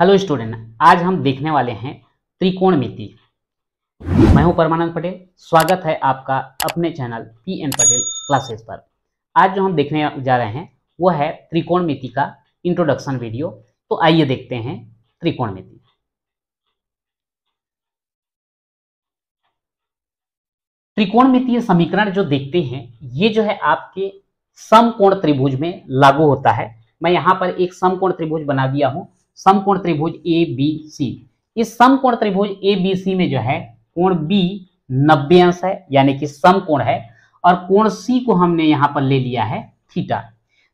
Hello student, आज हम देखने वाले हैं त्रिकोणमिति। मैं हूं परमानंद पटेल। स्वागत है आपका अपने चैनल पीएन पटेल क्लासेस पर। आज जो हम देखने जा रहे हैं वो है त्रिकोणमिति का इंट्रोडक्शन वीडियो। तो आइए देखते हैं त्रिकोणमिति। त्रिकोणमितीय समीकरण जो देखते हैं ये जो है आपके समकोण त्रिभुज में लागू होता है। मैं यहाँ पर एक समकोण त्रिभुज बना दिया हूँ, समकोण त्रिभुज ए बी सी। इस समकोण त्रिभुज ए बी सी में जो है कोण बी 90° है, यानी कि समकोण है, और कोण सी को हमने यहाँ पर ले लिया है थीटा।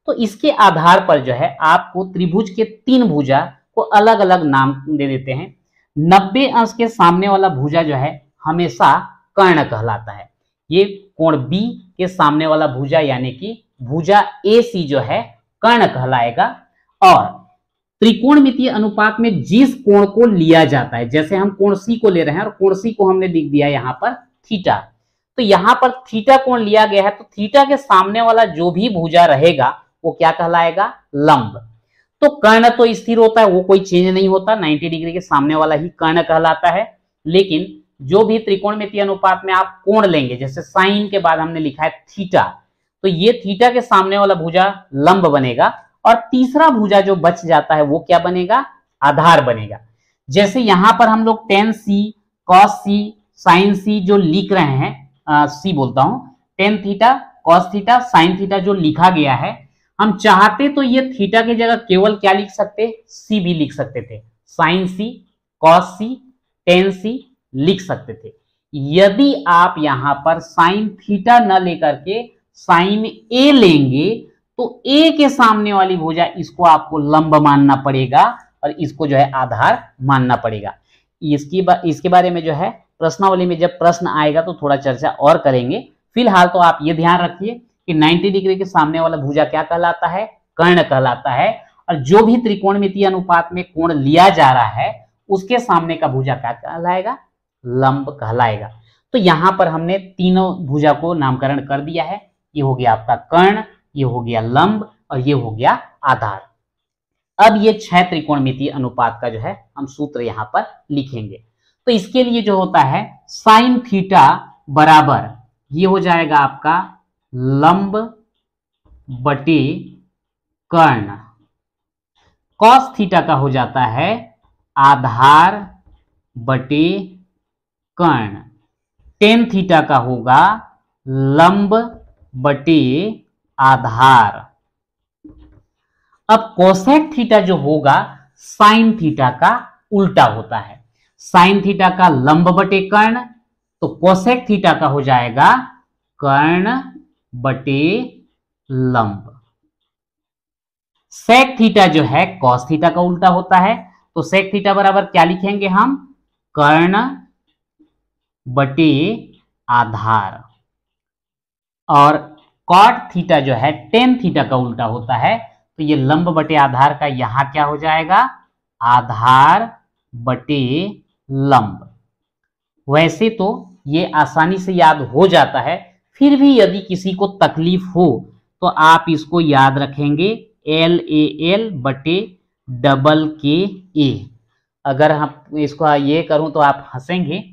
तो इसके आधार पर जो है आपको त्रिभुज के तीन भुजा को अलग अलग नाम दे देते हैं। 90° के सामने वाला भुजा जो है हमेशा कर्ण कहलाता है। ये कोण बी के सामने वाला भुजा यानी कि भुजा ए सी जो है कर्ण कहलाएगा। और त्रिकोणमितीय अनुपात में जिस कोण को लिया जाता है, जैसे हम कोण सी को ले रहे हैं और कोण सी को हमने लिख दिया यहाँ पर थीटा, तो यहाँ पर थीटा कोण लिया गया है, तो थीटा के सामने वाला जो भी भुजा रहेगा वो क्या कहलाएगा? लंब। तो कर्ण तो स्थिर होता है, वो कोई चेंज नहीं होता, 90° के सामने वाला ही कर्ण कहलाता है। लेकिन जो भी त्रिकोणमितीय अनुपात में आप कोण लेंगे, जैसे साइन के बाद हमने लिखा है थीटा, तो ये थीटा के सामने वाला भुजा लंब बनेगा और तीसरा भुजा जो बच जाता है वो क्या बनेगा? आधार बनेगा। जैसे यहां पर हम लोग tan c, cos c, sin c जो लिख रहे हैं, c बोलता हूं, tan theta, cos theta, sin theta जो लिखा गया है, हम चाहते तो ये थीटा की जगह केवल क्या लिख सकते? c भी लिख सकते थे, sin c, cos c, tan c लिख सकते थे। यदि आप यहां पर sin थीटा न लेकर के sin a लेंगे तो ए के सामने वाली भुजा इसको आपको लंब मानना पड़ेगा और इसको जो है आधार मानना पड़ेगा। इसके बारे में जो है प्रश्नावली में जब प्रश्न आएगा तो थोड़ा चर्चा और करेंगे। फिलहाल तो आप ये ध्यान रखिए कि 90° के सामने वाला भुजा क्या कहलाता है? कर्ण कहलाता है। और जो भी त्रिकोणमितीय अनुपात में कोण लिया जा रहा है उसके सामने का भुजा क्या कहलाएगा? लंब कहलाएगा। तो यहाँ पर हमने तीनों भुजा को नामकरण कर दिया है। ये हो गया आपका कर्ण, ये हो गया लंब और ये हो गया आधार। अब ये 6 त्रिकोणमितीय अनुपात का जो है हम सूत्र यहाँ पर लिखेंगे। तो इसके लिए जो होता है साइन थीटा बराबर ये हो जाएगा आपका लंब बटे कर्ण, कॉस थीटा का हो जाता है आधार बटे कर्ण, टेन थीटा का होगा लंब बटे आधार। अब कोसेक थीटा जो होगा साइन थीटा का उल्टा होता है, साइन थीटा का लंब बटे कर्ण, तो कोसेक थीटा का हो जाएगा कर्ण बटे लंब। सेक थीटा जो है कॉस थीटा का उल्टा होता है, तो सेक थीटा बराबर क्या लिखेंगे हम? कर्ण बटे आधार। और कॉट थीटा जो है टेन थीटा का उल्टा होता है, तो ये लंब बटे आधार का यहाँ क्या हो जाएगा? आधार बटे लंब। वैसे तो ये आसानी से याद हो जाता है, फिर भी यदि किसी को तकलीफ हो तो आप इसको याद रखेंगे एल ए एल बटे डबल के ए। अगर हम इसको ये करूं तो आप हंसेंगे,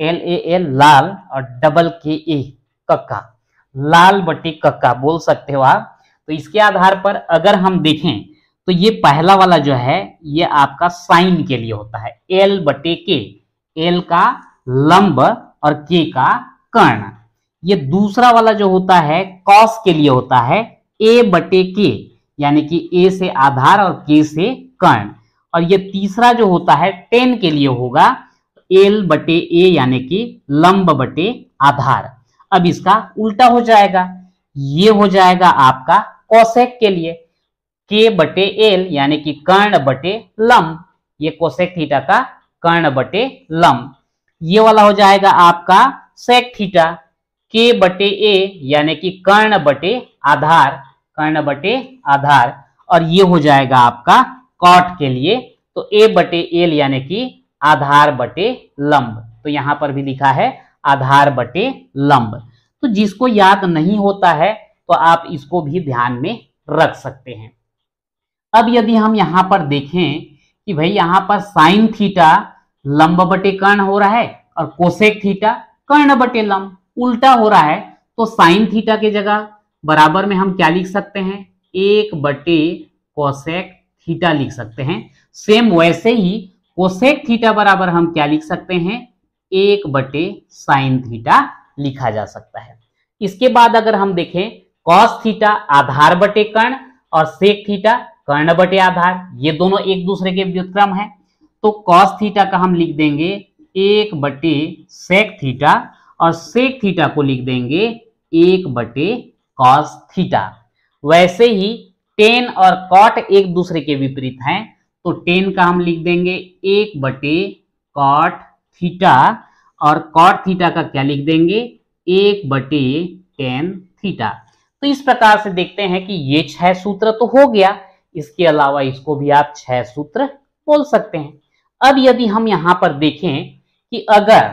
एल ए एल लाल और डबल के ए कक्का, लाल बटे कक्का बोल सकते हो आप। तो इसके आधार पर अगर हम देखें तो ये पहला वाला जो है ये आपका साइन के लिए होता है, एल बटे के, एल का लंब और के का कर्ण। ये दूसरा वाला जो होता है कॉस के लिए होता है, ए बटे के, यानी कि ए से आधार और के से कर्ण। और ये तीसरा जो होता है टेन के लिए होगा, एल बटे ए, यानी कि लंब बटे आधार। अब इसका उल्टा हो जाएगा, ये हो जाएगा आपका कोसेक के लिए, के बटे एल, यानी कि कर्ण बटे लंब। ये कोसेक थीटा का कर्ण बटे लंब। ये वाला हो जाएगा आपका सेक थीटा, के बटे ए, यानी कि कर्ण बटे आधार, कर्ण बटे आधार। और ये हो जाएगा आपका कॉट के लिए, तो ए बटे एल, यानी कि आधार बटे लंब। तो यहां पर भी लिखा है आधार बटे लंब। तो जिसको याद नहीं होता है तो आप इसको भी ध्यान में रख सकते हैं। अब यदि हम यहां पर देखें कि भाई यहाँ पर साइन थीटा लंब बटे कर्ण हो रहा है और कोसेक थीटा कर्ण बटे लंब उल्टा हो रहा है, तो साइन थीटा के जगह बराबर में हम क्या लिख सकते हैं, 1 बटे कोसेक थीटा लिख सकते हैं। सेम वैसे ही कोसेक थीटा बराबर हम क्या लिख सकते हैं, 1 बटे साइन थीटा लिखा जा सकता है। इसके बाद अगर हम देखें कॉस थीटा आधार बटे कर्ण और सेक थीटा कर्ण बटे आधार, ये दोनों एक दूसरे के व्युत्क्रम है, तो कॉस थीटा का हम लिख देंगे 1 बटे सेक थीटा और सेक थीटा को लिख देंगे 1 बटे कॉस थीटा। वैसे ही टेन और कॉट एक दूसरे के विपरीत हैं, तो टेन का हम लिख देंगे 1 बटे कॉट थीटा और कॉट थीटा का क्या लिख देंगे, 1 बटे टेन थीटा। तो इस प्रकार से देखते हैं कि ये 6 सूत्र तो हो गया, इसके अलावा इसको भी आप 6 सूत्र बोल सकते हैं। अब यदि हम यहाँ पर देखें कि अगर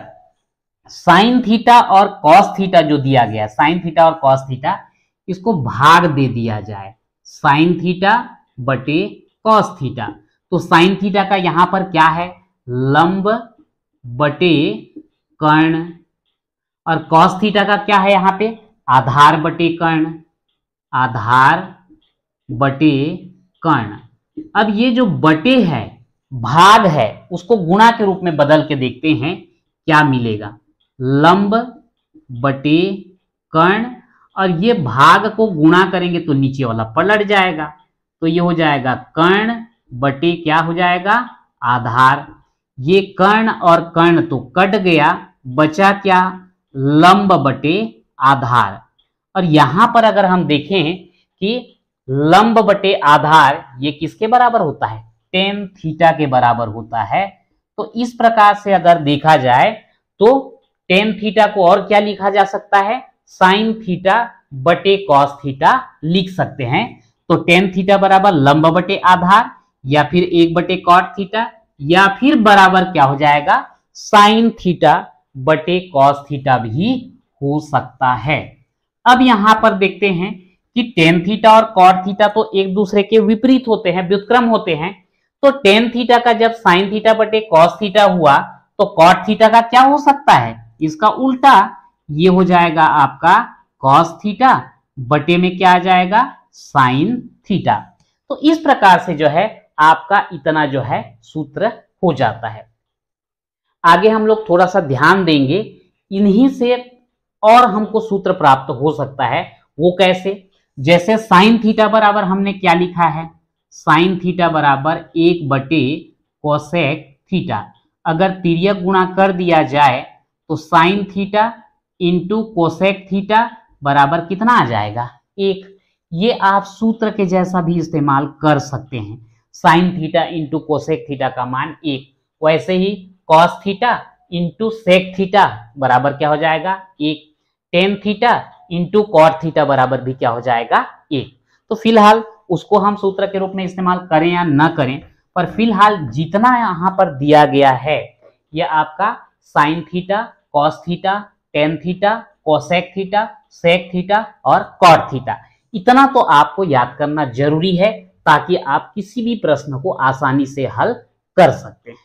साइन थीटा और कॉस थीटा जो दिया गया, साइन थीटा और कॉस थीटा, इसको भाग दे दिया जाए साइन थीटा बटे कॉस थीटा, तो साइन थीटा का यहाँ पर क्या है, लंब बटे कर्ण, और कॉस थीटा का क्या है यहाँ पे, आधार बटे कर्ण, आधार बटे कर्ण। अब ये जो बटे है, भाग है, उसको गुणा के रूप में बदल के देखते हैं क्या मिलेगा, लंब बटे कर्ण, और ये भाग को गुणा करेंगे तो नीचे वाला पलट जाएगा, तो ये हो जाएगा कर्ण बटे क्या हो जाएगा, आधार। ये कर्ण और कर्ण तो कट गया, बचा क्या, लंब बटे आधार। और यहां पर अगर हम देखें कि लंब बटे आधार ये किसके बराबर होता है, टेन थीटा के बराबर होता है। तो इस प्रकार से अगर देखा जाए तो टेन थीटा को और क्या लिखा जा सकता है, साइन थीटा बटे कॉस थीटा लिख सकते हैं। तो टेन थीटा बराबर लंब बटे आधार या फिर 1 बटे कॉट थीटा या फिर बराबर क्या हो जाएगा, साइन थीटा बटे कॉस थीटा भी हो सकता है। अब यहां पर देखते हैं कि टेन थीटा और कॉट थीटा तो एक दूसरे के विपरीत होते हैं, व्युत्क्रम होते हैं, तो टेन थीटा का जब साइन थीटा बटे कॉस थीटा हुआ तो कॉट थीटा का क्या हो सकता है, इसका उल्टा, ये हो जाएगा आपका कॉस थीटा बटे में क्या आ जाएगा, साइन थीटा। तो इस प्रकार से जो है आपका इतना जो है सूत्र हो जाता है। आगे हम लोग थोड़ा सा ध्यान देंगे, इन्हीं से और हमको सूत्र प्राप्त हो सकता है। वो कैसे, जैसे साइन थीटा बराबर हमने क्या लिखा है, साइन थीटा बराबर 1 बटे कोसेक थीटा, अगर तिर्यक गुणा कर दिया जाए तो sign theta into cosec theta बराबर कितना आ जाएगा, 1। ये आप सूत्र के जैसा भी इस्तेमाल कर सकते हैं, sign theta into cosec theta का मान 1, वैसे ही cos theta into sec theta बराबर क्या हो जाएगा, 1, tan theta into cot theta बराबर भी क्या हो जाएगा, 1। तो फिलहाल उसको हम सूत्र के रूप में इस्तेमाल करें या ना करें, पर फिलहाल जितना यहाँ पर दिया गया है यह आपका sign theta, cos theta, tan theta, cosec theta, sec theta और कॉट थीटा, इतना तो आपको याद करना जरूरी है ताकि आप किसी भी प्रश्न को आसानी से हल कर सकते हैं।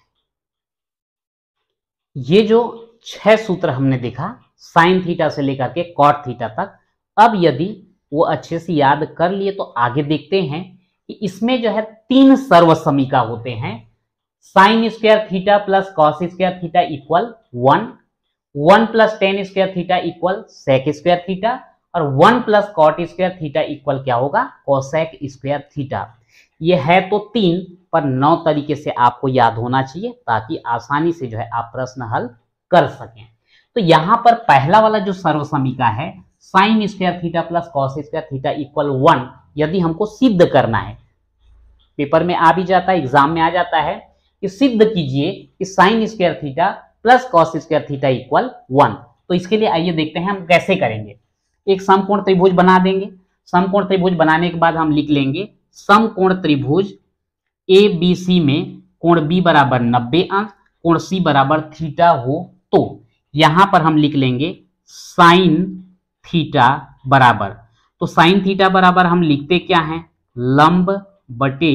ये जो 6 सूत्र हमने देखा साइन थीटा से लेकर के कॉट थीटा तक, अब यदि वो अच्छे से याद कर लिए तो आगे देखते हैं कि इसमें जो है 3 सर्वसमीका होते हैं, sign square theta plus cos square theta equal 1, 1 plus tan square theta equal sec square theta और 1 plus cot square theta equal क्या होगा, कोसेक स्क्वायर थीटा। ये है तो 3 पर 9 तरीके से आपको याद होना चाहिए ताकि आसानी से जो है आप प्रश्न हल कर सकें। तो यहाँ पर पहला वाला जो सर्वसमीका है sign square theta plus cos square theta equal 1, यदि हमको सिद्ध करना है, पेपर में आ भी जाता है, एग्जाम में आ जाता है कि सिद्ध कीजिए कि sign square theta plus cos square theta equal 1, तो इसके लिए आइए देखते हैं हम कैसे करेंगे। एक समकोण त्रिभुज बना देंगे, समकोण त्रिभुज बनाने के बाद हम लिख लेंगे समकोण त्रिभुज ए बी सी में कोण बी बराबर 90 अंश, कोण सी बराबर थीटा हो, तो यहां पर हम लिख लेंगे साइन थीटा बराबर, तो साइन थीटा बराबर हम लिखते क्या है, लंब बटे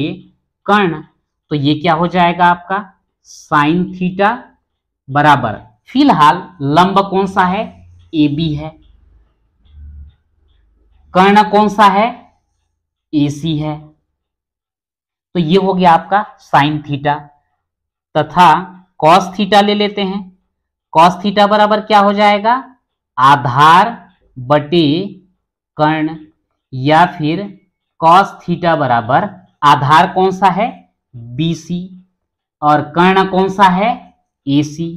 कर्ण, तो ये क्या हो जाएगा आपका साइन थीटा बराबर, फिलहाल लंब कौन सा है ए बी है, कर्ण कौन सा है ए सी है, तो ये हो गया आपका साइन थीटा। तथा कॉस थीटा ले लेते हैं, कॉस थीटा बराबर क्या हो जाएगा आधार बटे कर्ण, या फिर कॉस थीटा बराबर आधार कौन सा है बीसी और कर्ण कौन सा है एसी,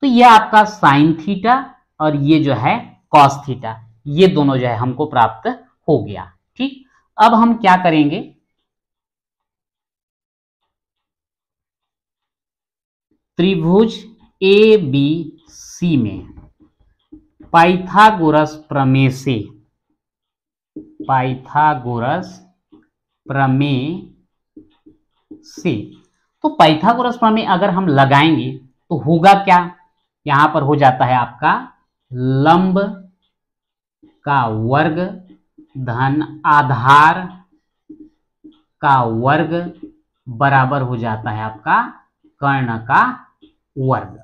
तो ये आपका साइन थीटा और ये जो है कॉस थीटा, ये दोनों जो है हमको प्राप्त हो गया। ठीक, अब हम क्या करेंगे, त्रिभुज ए बी सी में पाइथागोरस प्रमेय से, पाइथागोरस प्रमेय से, तो पाइथागोरस प्रमेय अगर हम लगाएंगे तो होगा क्या, यहां पर हो जाता है आपका लंब का वर्ग धन आधार का वर्ग बराबर हो जाता है आपका कर्ण का वर्ग।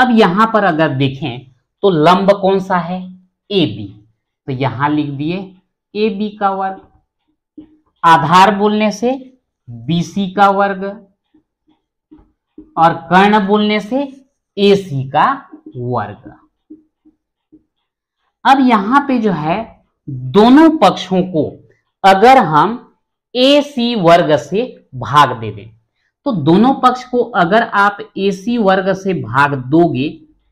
अब यहां पर अगर देखें तो लंब कौन सा है ए बी, तो यहां लिख दिए ए बी का वर्ग, आधार बोलने से बी सी का वर्ग और कर्ण बोलने से ए सी का वर्ग। अब यहां पे जो है दोनों पक्षों को अगर हम ए सी वर्ग से भाग दे दें, तो दोनों पक्ष को अगर आप AC वर्ग से भाग दोगे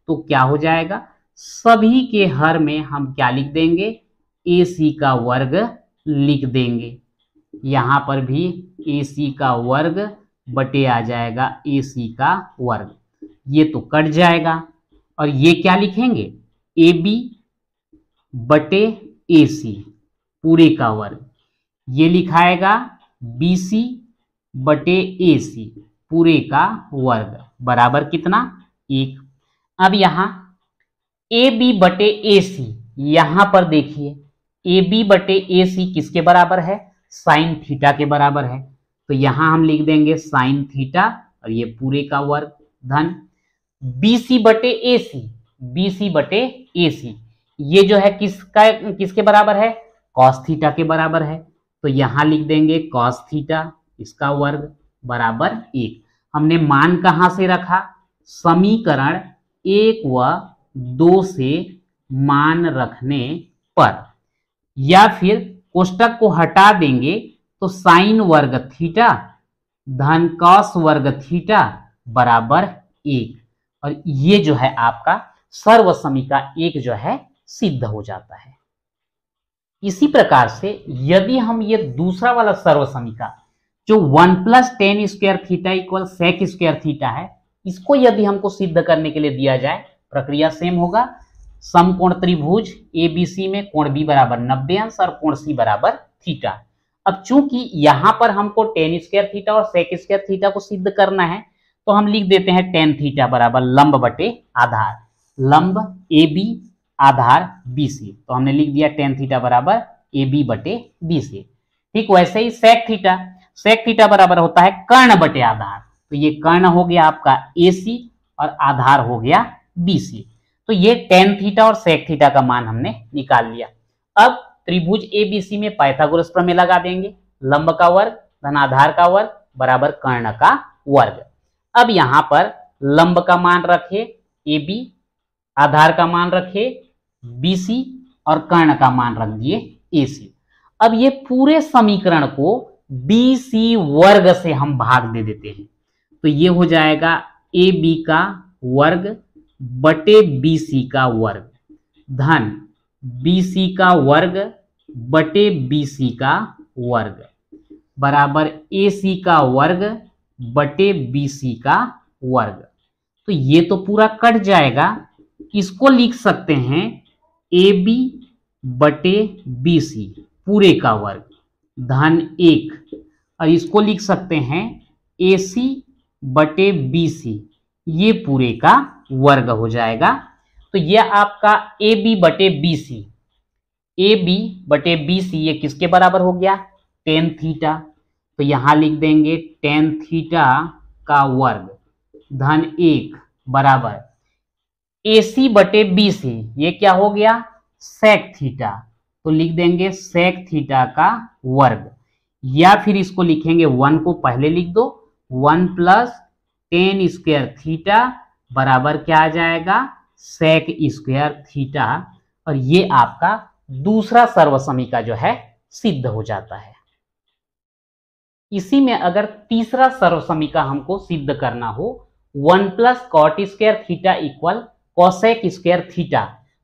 तो क्या हो जाएगा, सभी के हर में हम क्या लिख देंगे AC का वर्ग लिख देंगे, यहां पर भी AC का वर्ग बटे आ जाएगा AC का वर्ग, ये तो कट जाएगा और ये क्या लिखेंगे AB बटे AC पूरे का वर्ग, ये लिखाएगा BC बटे ए सी पूरे का वर्ग बराबर कितना एक। अब यहां ए बी बटे ए सी, यहां पर देखिए ए बी बटे ए सी किसके बराबर है साइन थीटा के बराबर है, तो यहां हम लिख देंगे साइन थीटा और ये पूरे का वर्ग धन बी सी बटे ए सी, बी सी बटे ए सी ये जो है किसका किसके बराबर है कॉस थीटा के बराबर है, तो यहां लिख देंगे कॉस थीटा इसका वर्ग बराबर एक। हमने मान कहां से रखा, समीकरण एक व दो से मान रखने पर, या फिर कोष्टक को हटा देंगे तो साइन वर्ग थीटा धन कॉस वर्ग थीटा बराबर एक, और ये जो है आपका सर्वसमीका एक जो है सिद्ध हो जाता है। इसी प्रकार से यदि हम ये दूसरा वाला सर्वसमीका जो 1 + tan square theta equal sec square theta है, इसको यदि हमको सिद्ध करने के लिए दिया जाए, प्रक्रिया सेम होगा। समकोण त्रिभुज ABC में कोण B बराबर 90° और कोण C बराबर थीटा। अब चूंकि यहां पर हमको tan स्क्वायर थीटा और sec स्क्वायर थीटा को सिद्ध करना है, तो हम लिख देते हैं tan थीटा बराबर लंब बटे आधार, लंब AB आधार BC, तो हमने लिख दिया tan थीटा बराबर AB बटे BC। ठीक, वैसे ही sec थीटा, सेक थीटा बराबर होता है कर्ण बटे आधार, तो ये कर्ण हो गया आपका AC और आधार हो गया BC, तो ये tan थीटा और सेक थीटा का मान हमने निकाल लिया। अब त्रिभुज ABC में पाइथागोरस प्रमेय लगा देंगे, लंब का वर्ग धन आधार का वर्ग बराबर कर्ण का वर्ग। अब यहां पर लंब का मान रखे AB, आधार का मान रखे BC और कर्ण का मान रख दिए AC। अब ये पूरे समीकरण को BC वर्ग से हम भाग दे देते हैं, तो ये हो जाएगा AB का वर्ग बटे BC का वर्ग धन BC का वर्ग बटे BC का वर्ग बराबर AC का वर्ग बटे BC का वर्ग, तो ये तो पूरा कट जाएगा। इसको लिख सकते हैं AB बटे BC पूरे का वर्ग धन एक, और इसको लिख सकते हैं AC बटे BC ये पूरे का वर्ग हो जाएगा। तो ये आपका AB बटे BC, AB बटे BC ये किसके बराबर हो गया tan थीटा, तो तो यहाँ लिख देंगे टेन थीटा का वर्ग धन एक बराबर एसी बटे बी सी, ये क्या हो गया सेक थीटा, तो लिख देंगे सेक थीटा का वर्ग, या फिर इसको लिखेंगे वन को पहले लिख दो, one plus tan square theta बराबर क्या आ जाएगा सेक स्क्वायर थीटा, और ये आपका दूसरा सर्वसमीका जो है सिद्ध हो जाता है। इसी में अगर तीसरा सर्वसमीका हमको सिद्ध करना हो one plus cot square theta equal cosec square theta,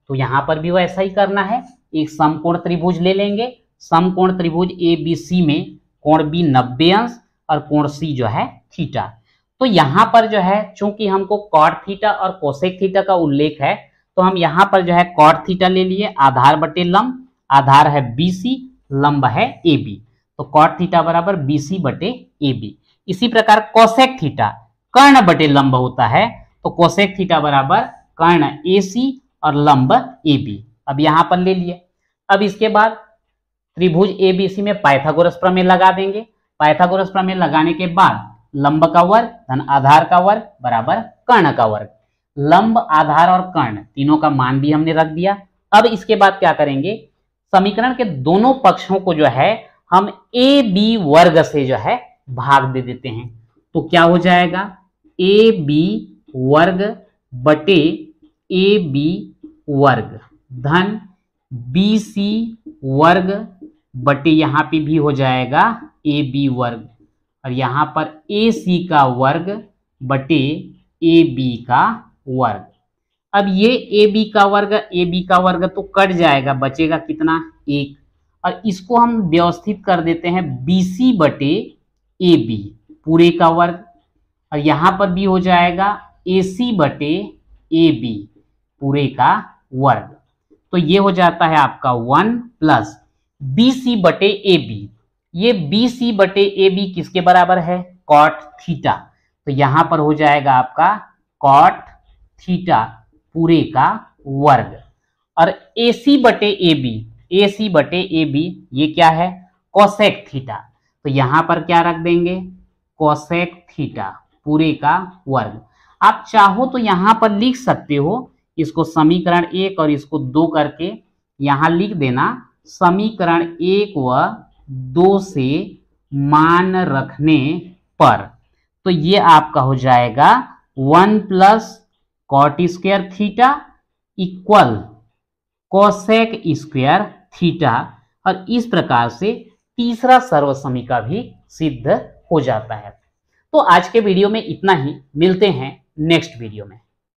तो यहां पर भी वैसा ही करना है, एक समकोण त्रिभुज ले लेंगे, समकोण त्रिभुज ए बी सी में कोण बी 90 अंश और कोण सी जो है थीटा। तो यहां पर जो है चूंकि हमको कॉट थीटा और कोसेक थीटा का उल्लेख है, तो हम यहां पर जो है कॉट थीटा ले लिए, आधार बटे लंब, आधार है बी सी, लंब है ए बी, तो कॉट थीटा बराबर बी सी बटे ए बी। इसी प्रकार कोसेक थीटा कर्ण बटे लंब होता है, तो कोसेक थीटा बराबर कर्ण ए सी और लंब ए बी, अब यहां पर ले लिया। अब इसके बाद त्रिभुज ए बी सी में पाइथागोरस प्रमेय लगा देंगे, पाइथागोरस प्रमेय लगाने के बाद लंब का वर्ग धन आधार का वर्ग बराबर कर्ण का वर्ग, लंब आधार और कर्ण तीनों का मान भी हमने रख दिया। अब इसके बाद क्या करेंगे, समीकरण के दोनों पक्षों को जो है हम ए बी वर्ग से जो है भाग दे देते हैं, तो क्या हो जाएगा ए बी वर्ग बटे ए बी वर्ग धन बी सी वर्ग बटे यहाँ पे भी हो जाएगा ए बी वर्ग, और यहाँ पर ए सी का वर्ग बटे ए बी का वर्ग। अब ये ए बी का वर्ग तो कट जाएगा, बचेगा कितना एक, और इसको हम व्यवस्थित कर देते हैं BC बटे AB पूरे का वर्ग, और यहाँ पर भी हो जाएगा AC बटे AB पूरे का वर्ग, तो ये हो जाता है आपका 1 प्लस BC बटे AB। ये BC बटे AB किसके बराबर है cot थीटा, तो यहाँ पर हो जाएगा आपका cot थीटा पूरे का वर्ग, और AC बटे AB, AC बटे AB ये क्या है कोसेक थीटा, तो यहां पर क्या रख देंगे कोसेक थीटा पूरे का वर्ग। आप चाहो तो यहां पर लिख सकते हो, इसको समीकरण एक और इसको दो करके यहां लिख देना, समीकरण एक व दो से मान रखने पर, तो ये आपका हो जाएगा one plus cot square theta equal cosec square theta, और इस प्रकार से तीसरा सर्वसमीका भी सिद्ध हो जाता है। तो आज के वीडियो में इतना ही, मिलते हैं नेक्स्ट वीडियो में।